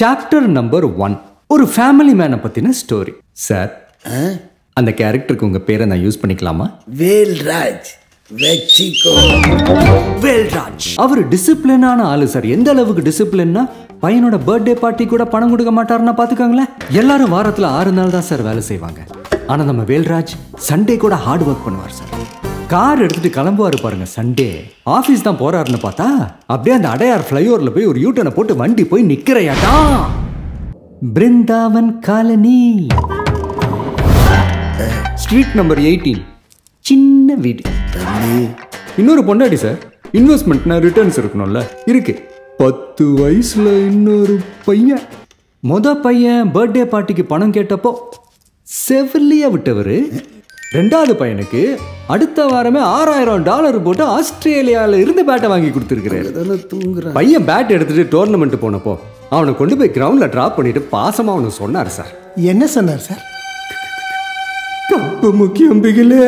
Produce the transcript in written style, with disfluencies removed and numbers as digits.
Chapter number 1. ஒரு family man பத்தின story. Sir, அந்த கேரக்டருக்கு உங்க பேரை நான் யூஸ் பண்ணிக்கலாமா? வேல்ராஜ். வெச்சிக்கோ. வேல்ராஜ். அவர் டிசிப்ளினான ஆளு சார். எந்த அளவுக்கு டிசிப்ளின்னா பையனோட பர்த்டே பார்ட்டி கூட பணம் கொடுக்க மாட்டாருன்னா பாத்துக்கங்களே. எல்லாரும் வாரத்துல 6 நாள் தான் சார் வேலை செய்வாங்க. ஆனா நம்ம வேல்ராஜ் சண்டே கூட ஹார்ட் வர்க் பண்ணுவார் சார். கார் எடுத்துட்டு கிளம்புவாரு பாருங்க சண்டே. ஆபீஸ் தான் போறாருன்னு பார்த்தா அப்படியே அந்த அடையார் ஃப்ளைஓவர்ல போய் ஒரு யூட்டனை போட்டு வண்டி போய் நிக்கறையாட்டா. Brindavan colony street number 18. சின்ன வீடு. இன்னொரு பொண்டாடி சார். இன்வெஸ்ட்மெண்ட்னா ரிட்டர்ன்ஸ் இருக்கணும்ல. இருக்கு. 10 வயசுல இன்னொரு பையன். மொதல் பையன் பர்த்டே பார்ட்டிக்கு பணம் கேட்டப்போ செவிலியா விட்டவர். ரெண்டாவது பையனுக்கு அடுத்த வாரமே $6,000 போட்டு ஆஸ்திரேலியால இருந்து பேட்டை வாங்கி கொடுத்துருக்கிறாரு. பையன் பேட் எடுத்துட்டு டோர்னமெண்ட் போனப்போ அவனை கொண்டு போய் கிரவுண்ட்ல டிராப் பண்ணிட்டு பாசமா அவனு சொன்னார் சார். என்ன சொன்னார் சார்? கப்பு முக்கியம் பிகிலே.